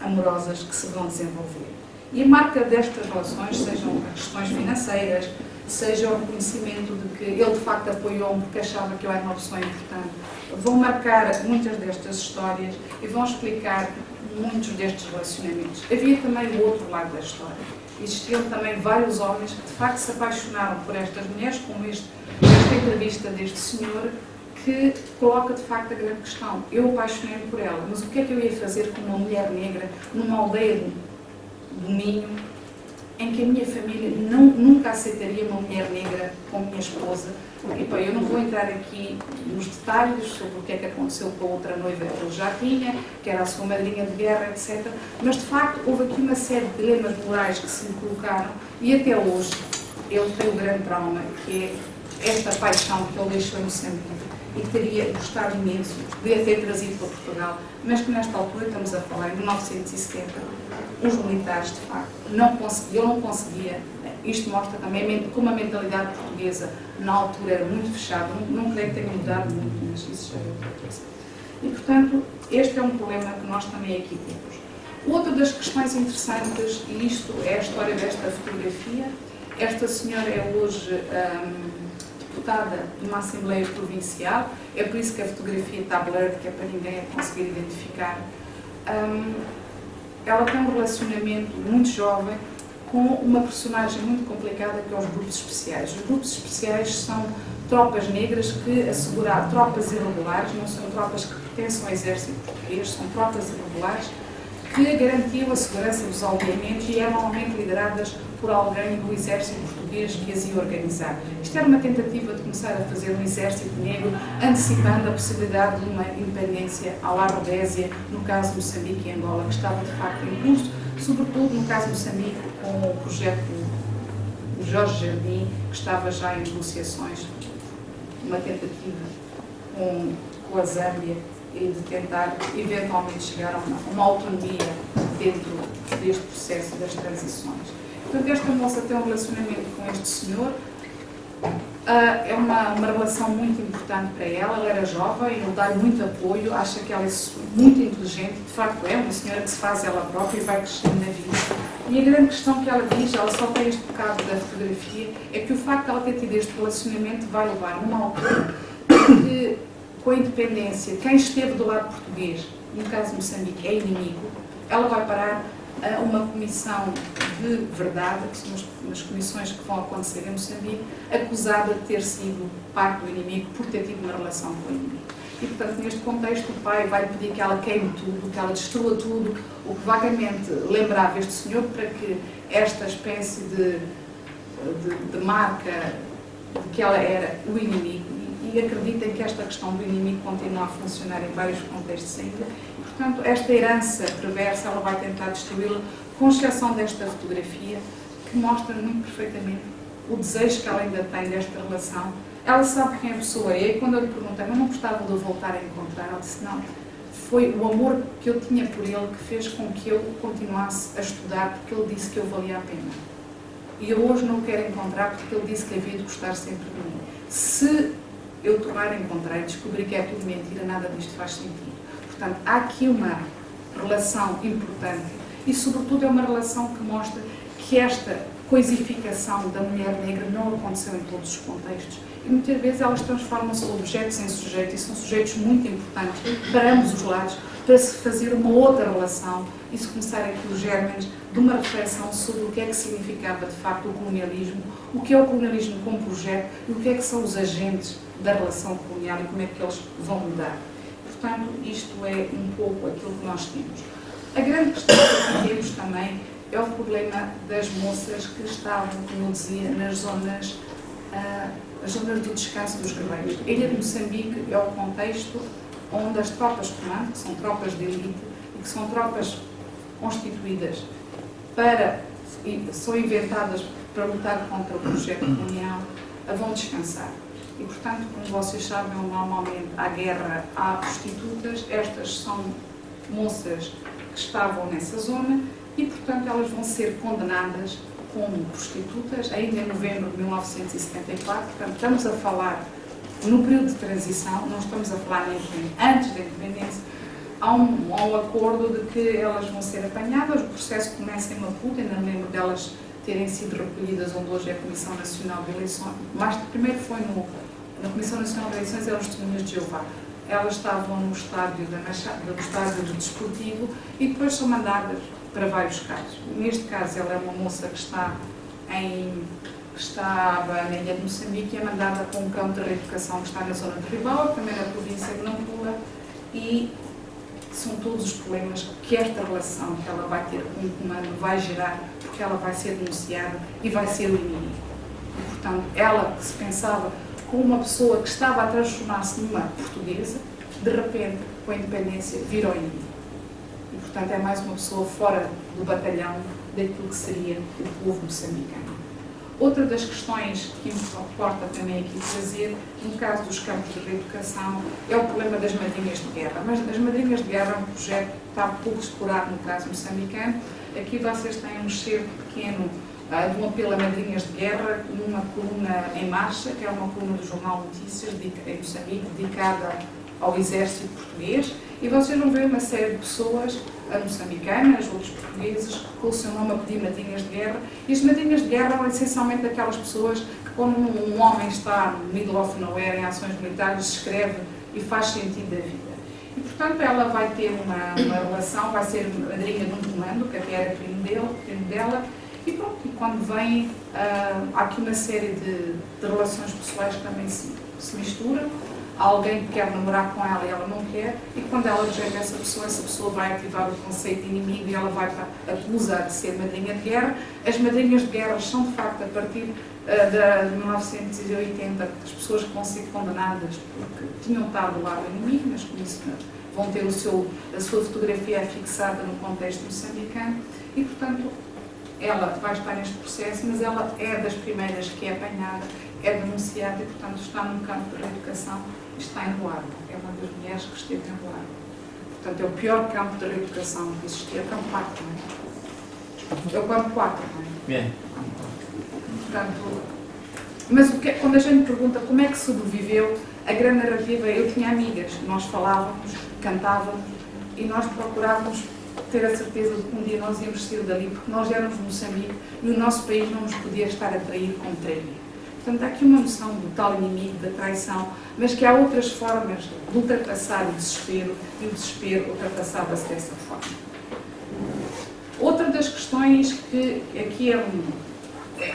amorosas que se vão desenvolver. E a marca destas relações, sejam questões financeiras, seja o reconhecimento de que ele de facto apoiou-me porque achava que eu era uma opção importante, vão marcar muitas destas histórias e vão explicar muitos destes relacionamentos. Havia também o outro lado da história. Existiam também vários homens que de facto se apaixonaram por estas mulheres, como este, esta entrevista deste senhor, que coloca de facto a grande questão. Eu apaixonei-me por ela, mas o que é que eu ia fazer com uma mulher negra numa aldeia do Minho, em que a minha família não, nunca aceitaria uma mulher negra como minha esposa? E, pá, eu não vou entrar aqui nos detalhes sobre o que é que aconteceu com a outra noiva que ele já tinha, que era a sua madrinha de guerra, etcétera. Mas, de facto, houve aqui uma série de dilemas morais que se lhe colocaram e, até hoje, ele tem o grande trauma, que é esta paixão que ele deixou em Moçambique e que teria gostado imenso de a ter trazido para Portugal, mas que, nesta altura, estamos a falar em mil novecentos e setenta. Os militares, de facto, não conseguiam, não conseguia. Isto mostra também como a mentalidade portuguesa, na altura, era muito fechada. Não, não creio que tenha mudado muito, mas isso já é outra coisa. E, portanto, este é um problema que nós também aqui temos. Outra das questões interessantes, e isto é a história desta fotografia, esta senhora é hoje hum, deputada de uma Assembleia Provincial, é por isso que a fotografia está blurred, que é para ninguém conseguir identificar. Hum, Ela tem um relacionamento muito jovem com uma personagem muito complicada, que é os grupos especiais. Os grupos especiais são tropas negras que asseguraram, tropas irregulares, não são tropas que pertencem ao exército português, são tropas irregulares que garantiam a segurança dos aldeamentos e eram normalmente lideradas por alguém do exército português que as ia organizar. Isto era uma tentativa de começar a fazer um exército negro, antecipando a possibilidade de uma independência à Larodésia, no caso de Moçambique e Angola, que estava de facto em curso, sobretudo no caso de Moçambique, com o projeto de Jorge Jardim, que estava já em negociações, uma tentativa com, com a Zâmbia, e de tentar eventualmente chegar a uma, uma autonomia dentro deste processo das transições. Portanto, esta moça tem um relacionamento com este senhor, uh, é uma, uma relação muito importante para ela, ela era jovem, ele dá-lhe muito apoio, acha que ela é muito inteligente, de facto é uma senhora que se faz ela própria e vai crescendo na vida. E a grande questão que ela diz, ela só tem este bocado da fotografia, é que o facto de ela ter tido este relacionamento vai levar a uma altura que, com a independência, quem esteve do lado português, no caso de Moçambique, é inimigo, ela vai parar a uma comissão de verdade, que são as comissões que vão acontecer em Moçambique, acusada de ter sido parte do inimigo por ter tido uma relação com o inimigo. E, portanto, neste contexto, o pai vai pedir que ela queime tudo, que ela destrua tudo, o que vagamente lembrava este senhor, para que esta espécie de, de, de marca de que ela era o inimigo, e acreditem que esta questão do inimigo continua a funcionar em vários contextos ainda. E, portanto, esta herança perversa, ela vai tentar destruí-la, com exceção desta fotografia, que mostra muito perfeitamente o desejo que ela ainda tem desta relação. Ela sabe quem a pessoa é, e quando eu lhe perguntei, mas não gostava de voltar a encontrar, ela disse, não, foi o amor que eu tinha por ele que fez com que eu continuasse a estudar, porque ele disse que eu valia a pena. E eu hoje não o quero encontrar, porque ele disse que havia de gostar sempre de mim. Se eu tornar a encontrar e descobrir que é tudo mentira, nada disto faz sentido. Portanto, há aqui uma relação importante e, sobretudo, é uma relação que mostra que esta coisificação da mulher negra não aconteceu em todos os contextos. E, muitas vezes, elas transformam-se de objetos em sujeitos e são sujeitos muito importantes para ambos os lados, para se fazer uma outra relação e se começar aqui os germes de uma reflexão sobre o que é que significava, de facto, o colonialismo, o que é o colonialismo como projeto e o que é que são os agentes da relação colonial e como é que eles vão mudar. Portanto, isto é um pouco aquilo que nós temos. A grande questão que temos também é o problema das moças que estavam, como eu dizia, nas zonas, ah, as zonas do descanso dos guerreiros. A Ilha de Moçambique é o contexto onde as tropas comandos, que são tropas de elite e que são tropas constituídas para, são inventadas para lutar contra o projeto colonial, vão descansar. E, portanto, como vocês sabem, normalmente à guerra há prostitutas, estas são moças que estavam nessa zona e, portanto, elas vão ser condenadas como prostitutas, ainda em novembro de mil novecentos e setenta e quatro, portanto, estamos a falar no período de transição, não estamos a falar nem antes da independência, há um, há um acordo de que elas vão ser apanhadas, o processo começa em Maputo, ainda me lembro delas terem sido recolhidas onde hoje é a Comissão Nacional de Eleições, mas primeiro foi no, na Comissão Nacional de Eleições, eram os testemunhas de Jeová. Elas estavam no estádio, da, no estádio do desportivo e depois são mandadas para vários casos. Neste caso, ela é uma moça que está em, que estava na Ilha de Moçambique e é mandada para um campo de reeducação que está na zona de Ribaua, também na província de Nampula, e são todos os problemas que esta relação que ela vai ter com o comando vai gerar, porque ela vai ser denunciada e vai ser o inimigo. E, portanto, ela que se pensava como uma pessoa que estava a transformar-se numa portuguesa, de repente, com a independência, virou inimigo. E, portanto, é mais uma pessoa fora do batalhão daquilo que seria o povo moçambicano. Outra das questões que me importa também aqui trazer, no caso dos campos de reeducação, é o problema das madrinhas de guerra. Mas as madrinhas de guerra é um projeto que está pouco explorado no caso moçambicano. Aqui vocês têm um cerco pequeno uh, de um apelo a madrinhas de guerra, numa coluna em marcha, que é uma coluna do jornal Notícias, em Moçambique, dedicada ao exército português. E vocês vão ver uma série de pessoas moçambicanas, outros portugueses, com o seu nome a pedir madrinhas de guerra. E as madrinhas de guerra eram essencialmente aquelas pessoas que, quando um homem está no middle of nowhere, em ações militares, escreve e faz sentido da vida. E, portanto, ela vai ter uma, uma relação, vai ser madrinha de um comando, que até era primo dele, primo dela, E pronto, e quando vem, uh, há aqui uma série de, de relações pessoais que também se, se misturam. Há alguém que quer namorar com ela e ela não quer, e quando ela rejeita essa pessoa, essa pessoa vai ativar o conceito de inimigo e ela vai para acusar de ser madrinha de guerra. As madrinhas de guerra são, de facto, a partir uh, de mil novecentos e oitenta, as pessoas que vão ser condenadas porque tinham estado lá o inimigo, mas com isso vão ter o seu, a sua fotografia fixada no contexto moçambicano e, portanto, ela vai estar neste processo, mas ela é das primeiras que é apanhada, é denunciada e, portanto, está num campo de reeducação. Está em Ruária, é uma das mulheres que esteve em Ruária. Portanto, é o pior campo de reeducação que existia, é o campo quatro, não é? É o campo quatro, não é? Bem. Portanto, mas o que, quando a gente pergunta como é que sobreviveu, a grande narrativa é: eu tinha amigas, nós falávamos, cantávamos e nós procurávamos ter a certeza de que um dia nós íamos sair dali, porque nós éramos de Moçambique e o nosso país não nos podia estar a trair como traía. Portanto, há aqui uma noção do tal inimigo, da traição, mas que há outras formas de ultrapassar o desespero e o desespero ultrapassava-se dessa forma. Outra das questões que aqui é um,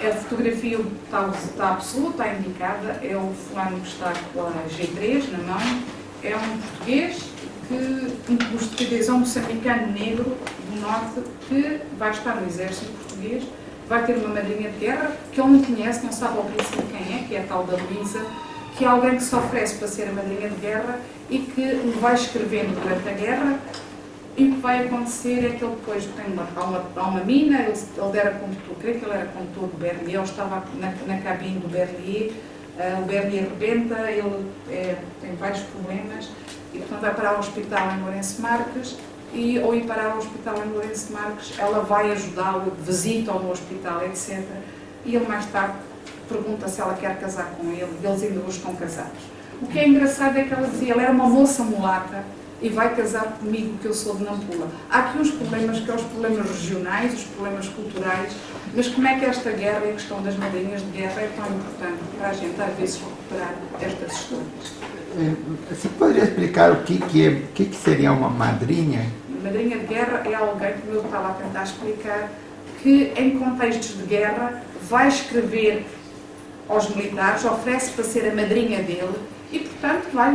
a fotografia está, está absoluta, está indicada, é o fulano que está com a G três na mão, é um português, que, um português, um moçambicano negro do norte que vai estar no exército português. Vai ter uma madrinha de guerra que ele não conhece, não sabe ao princípio quem é, que é a tal da Luísa, que é alguém que se oferece para ser a madrinha de guerra e que vai escrevendo durante a guerra. E o que vai acontecer é que ele depois tem uma, uma, uma mina, ele, ele era condutor, creio que ele era condutor do Berlier, ele estava na, na cabine do Berlier, uh, o Berlier rebenta, ele é, tem vários problemas e portanto vai parar ao hospital em Lourenço Marques. E ao ir parar ao hospital em Lourenço Marques, ela vai ajudá-lo, visita-o no hospital, etcétera. E ele mais tarde pergunta se ela quer casar com ele, e eles ainda hoje estão casados. O que é engraçado é que ela dizia, ela era uma moça mulata e vai casar comigo, que eu sou de Nampula. Há aqui uns problemas que são os problemas regionais, os problemas culturais, mas como é que esta guerra e a questão das madrinhas de guerra é tão importante para a gente, às vezes, recuperar estas histórias? Você poderia explicar o que, que, é, o que, que seria uma madrinha? Madrinha de guerra é alguém, como eu estava a tentar explicar, que em contextos de guerra vai escrever aos militares, oferece para ser a madrinha dele e, portanto, vai,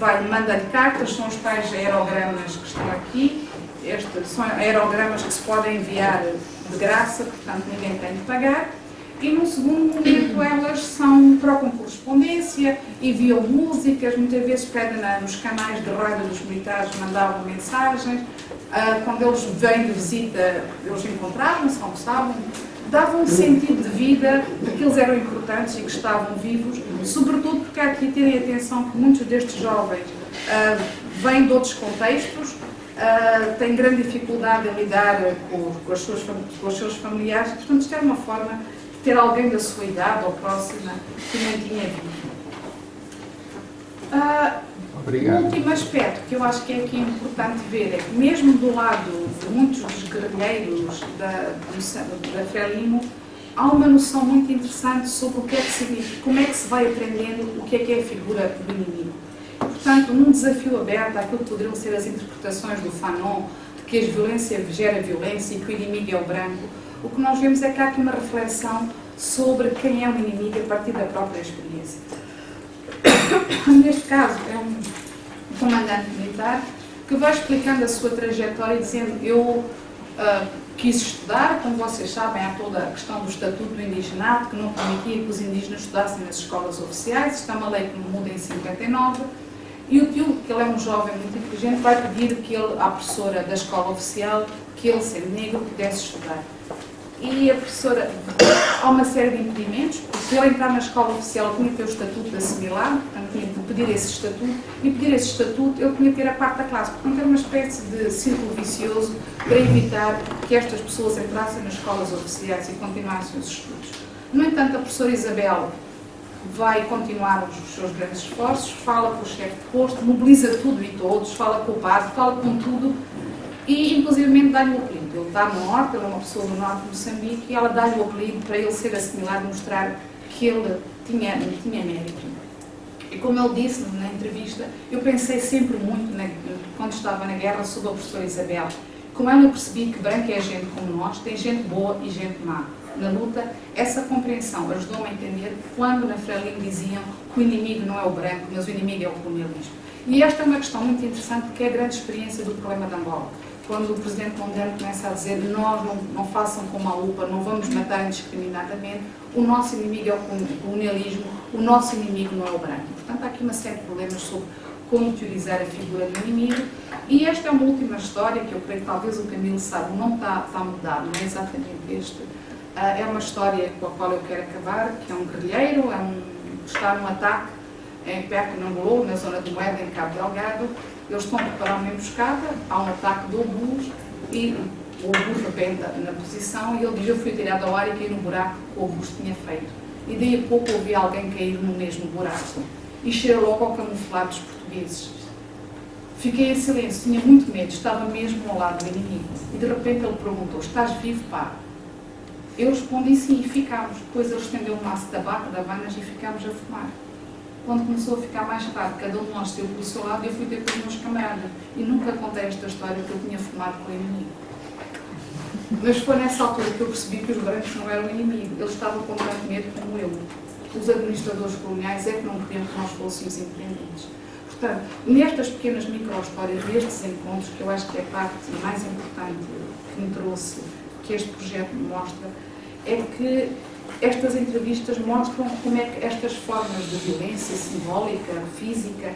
vai mandar cartas, são os tais aerogramas que estão aqui, este, são aerogramas que se podem enviar de graça, portanto ninguém tem de pagar. E num segundo momento elas são, trocam correspondência, enviam músicas, muitas vezes pedem nos canais de rádio dos militares, mandavam mensagens, ah, quando eles vêm de visita eles encontravam-se, almoçavam, davam um sentido de vida de que eles eram importantes e que estavam vivos, sobretudo porque aqui terem atenção que muitos destes jovens ah, vêm de outros contextos, ah, têm grande dificuldade a lidar com, com, as suas, com os seus familiares, portanto isto é uma forma ter alguém da sua idade ou próxima que não tinha vida. Ah, o último aspecto que eu acho que é aqui importante ver é que mesmo do lado de muitos dos guerrilheiros da, da Frelimo, há uma noção muito interessante sobre o que é que significa, como é que se vai aprendendo o que é que é a figura do inimigo. Portanto, num desafio aberto àquilo que poderiam ser as interpretações do Fanon, de que a violência gera violência e que o inimigo é o branco, o que nós vemos é que há aqui uma reflexão sobre quem é o inimigo a partir da própria experiência. Neste caso, é um comandante militar que vai explicando a sua trajetória e dizendo: eu uh, quis estudar, como vocês sabem, há toda a questão do Estatuto do Indigenato, que não permitia que os indígenas estudassem nas escolas oficiais, está uma lei que muda em cinquenta e nove, e o tio, que ele é um jovem muito inteligente, vai pedir que ele, à professora da escola oficial, que ele, sendo negro, pudesse estudar. E a professora, há uma série de impedimentos, porque se ele entrar na escola oficial tinha que ter o estatuto de assimilar, portanto tinha que pedir esse estatuto, e pedir esse estatuto ele tinha que ter a parte da classe, portanto era uma espécie de círculo vicioso para evitar que estas pessoas entrassem nas escolas oficiais e continuassem os estudos. No entanto, a professora Isabel vai continuar os seus grandes esforços, fala com o chefe de posto, mobiliza tudo e todos, fala com o padre, fala com tudo, e inclusive dá-lhe o apelido. Ele está no norte, ele é uma pessoa do norte de Moçambique, e ela dá-lhe o apelido para ele ser assimilado e mostrar que ele tinha, tinha mérito. E como ele disse na entrevista, eu pensei sempre muito, na, quando estava na guerra, sobre a professora Isabel. Com ela eu percebi que branca é gente como nós, tem gente boa e gente má. Na luta, essa compreensão ajudou-me a entender quando na Frelimo diziam que o inimigo não é o branco, mas o inimigo é o colonialismo. E esta é uma questão muito interessante, porque é a grande experiência do problema de Angola. Quando o presidente Mondlane começa a dizer nós não, não façam como a U P A, não vamos matar indiscriminadamente, o nosso inimigo é o colonialismo, o nosso inimigo não é o branco. Portanto, há aqui uma série de problemas sobre como teorizar a figura do inimigo. E esta é uma última história que eu creio que talvez o Camilo saiba, não está, está mudado, não é exatamente este. É uma história com a qual eu quero acabar, que é um guerrilheiro, é um, está num ataque em perto de Nampula, na zona de Moeda, em Cabo Delgado. Eles estão a preparar uma emboscada, há um ataque do obus e o obus repenta na posição e ele diz, eu fui tirado ao ar e caí no buraco que o obus tinha feito. E daí a pouco ouvi alguém cair no mesmo buraco e cheguei logo ao camuflado dos portugueses. Fiquei em silêncio, tinha muito medo, estava mesmo ao lado do inimigo. E de repente ele perguntou, estás vivo, pá? Eu respondi sim e ficámos. Depois ele estendeu um maço de tabaco, de habanas e ficámos a fumar. Quando começou a ficar mais tarde, cada um de nós esteve pelo seu lado, eu fui ter com os meus camaradas. E nunca contei esta história que eu tinha fumado com o inimigo. Mas foi nessa altura que eu percebi que os brancos não eram inimigo. Eles estavam com tanto medo como eu. Os administradores coloniais é que não queriam que nós fôssemos independentes. Portanto, nestas pequenas micro-histórias, nestes encontros, que eu acho que é a parte mais importante que me trouxe, que este projeto mostra, é que estas entrevistas mostram como é que estas formas de violência simbólica, física,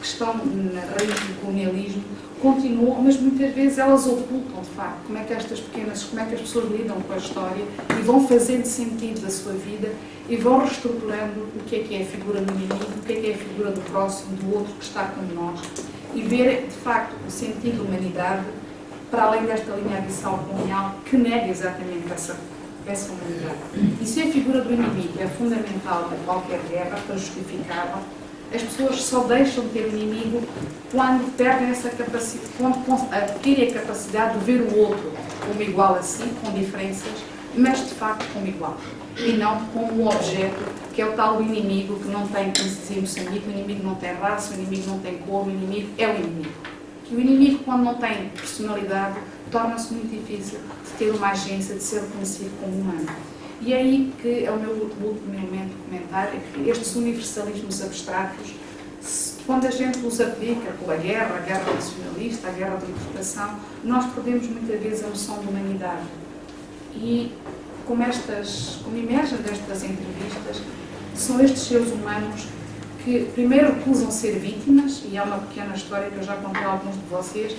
que estão na raiz do colonialismo, continuam, mas muitas vezes elas ocultam, de facto, como é que estas pequenas, como é que as pessoas lidam com a história e vão fazendo sentido da sua vida e vão reestruturando o que é que é a figura do inimigo, o que é que é a figura do próximo, do outro que está como nós, e ver, de facto, o sentido da humanidade, para além desta linha abissal colonial, que nega exatamente essa essa humanidade. E se a figura do inimigo é fundamental para qualquer guerra, para justificá-la, as pessoas só deixam de ter inimigo quando perdem essa capacidade, quando adquirem a capacidade de ver o outro como igual a si, com diferenças, mas de facto como igual. E não como um objeto, que é o tal inimigo que não tem, como se dizia em Moçambique, o inimigo não tem raça, o inimigo não tem cor, o inimigo é o inimigo. E o inimigo, quando não tem personalidade, torna-se muito difícil de ter uma agência, de ser conhecido como humano. E é aí que é o meu último elemento de comentário, que estes universalismos abstratos, quando a gente os aplica pela guerra, a guerra nacionalista, a guerra da libertação, nós perdemos muitas vezes a noção de humanidade. E como, estas, como emergem destas entrevistas, são estes seres humanos que primeiro recusam ser vítimas, e há uma pequena história que eu já contei a alguns de vocês,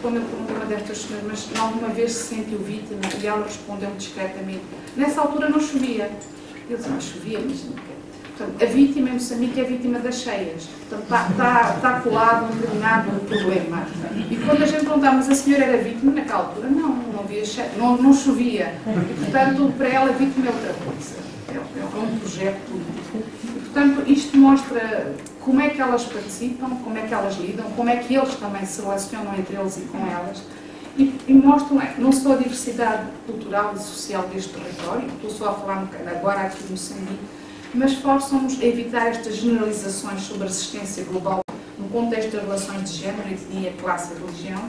quando eu perguntei uma destas senhoras, mas alguma vez se sentiu vítima, e ela respondeu discretamente. Nessa altura não chovia. Eu disse, não chovia, mas não quer. Portanto, a vítima em Moçambique é a vítima das cheias. Portanto, está, está, está colado um determinado problema. E quando a gente perguntava, mas a senhora era vítima naquela altura? Não, não, havia cheia, não, não chovia. E, portanto, para ela, vítima é outra coisa. É um projeto político. E, portanto, isto mostra como é que elas participam, como é que elas lidam, como é que eles também se relacionam entre eles e com elas, e, e mostram não só a diversidade cultural e social deste território, estou só a falar agora aqui de Moçambique, mas forçam-nos a evitar estas generalizações sobre a resistência global no contexto das relações de género, etnia, classe e religião,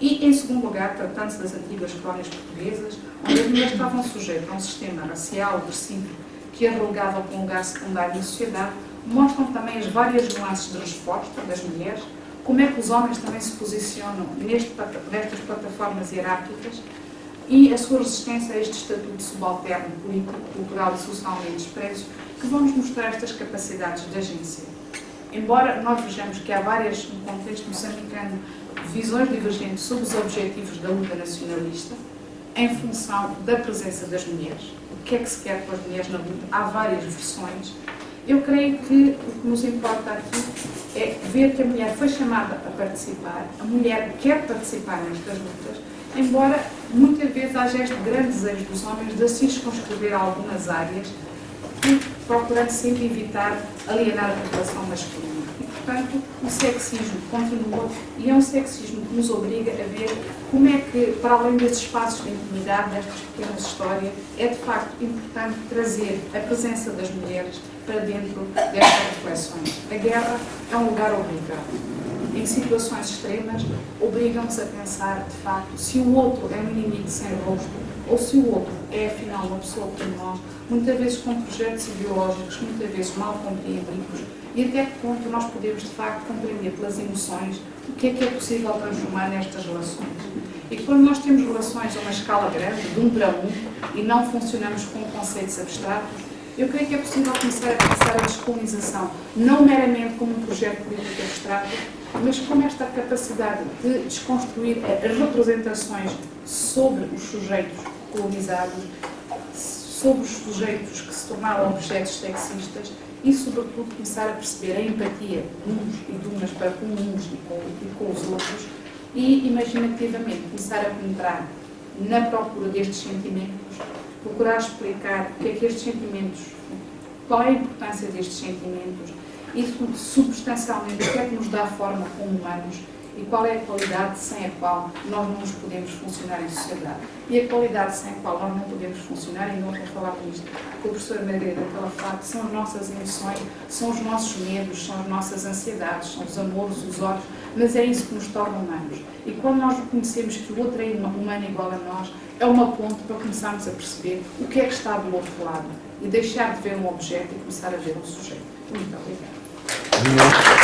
e, em segundo lugar, tratando-se das antigas colónias portuguesas, onde as mulheres estavam sujeitas a um sistema racial, agressivo, que arrogava com um lugar secundário na sociedade, mostram também as várias nuances de resposta das mulheres, como é que os homens também se posicionam neste, nestas plataformas hierárquicas e a sua resistência a este estatuto subalterno, político, cultural e socialmente expresso, que vão nos mostrar estas capacidades de agência. Embora nós vejamos que há várias, no contexto moçambicano, visões divergentes sobre os objetivos da luta nacionalista, em função da presença das mulheres. O que é que se quer com as mulheres na luta? Há várias versões. Eu creio que o que nos importa aqui é ver que a mulher foi chamada a participar, a mulher quer participar nestas lutas, embora muitas vezes haja este grande desejo dos homens de se circunscrever a algumas áreas e procurando sempre evitar alienar a população masculina. E, portanto, o sexismo continua e é um sexismo que nos obriga a ver como é que, para além desses espaços de intimidade, destas pequenas histórias, é de facto importante trazer a presença das mulheres para dentro destas reflexões. A guerra é um lugar obrigado. em situações extremas, obrigam-se a pensar, de facto, se o outro é um inimigo sem rosto ou se o outro é, afinal, uma pessoa como nós, muitas vezes com projetos ideológicos, muitas vezes mal compreendidos, e até que ponto nós podemos, de facto, compreender pelas emoções o que é que é possível transformar nestas relações. E quando nós temos relações a uma escala grande, de um para um, e não funcionamos com conceitos abstratos, eu creio que é possível começar a pensar a descolonização, não meramente como um projeto político abstrato, mas como esta capacidade de desconstruir as representações sobre os sujeitos colonizados, sobre os sujeitos que se tornaram objetos sexistas e, sobretudo, começar a perceber a empatia uns e de umas para com uns e com, e com os outros e, imaginativamente, começar a penetrar na procura destes sentimentos, procurar explicar o que é que estes sentimentos, qual é a importância destes sentimentos e, substancialmente, o que é que nos dá forma como humanos e qual é a qualidade sem a qual nós não nos podemos funcionar em sociedade. E a qualidade sem a qual nós não podemos funcionar, e não vou falar com isto, porque a professora Maria daquela fala que são as nossas emoções, são os nossos medos, são as nossas ansiedades, são os amores, os ódios, mas é isso que nos torna humanos. E quando nós reconhecemos que o outro é humano igual a nós, é uma ponte para começarmos a perceber o que é que está do outro lado e deixar de ver um objeto e começar a ver um sujeito. Muito obrigada.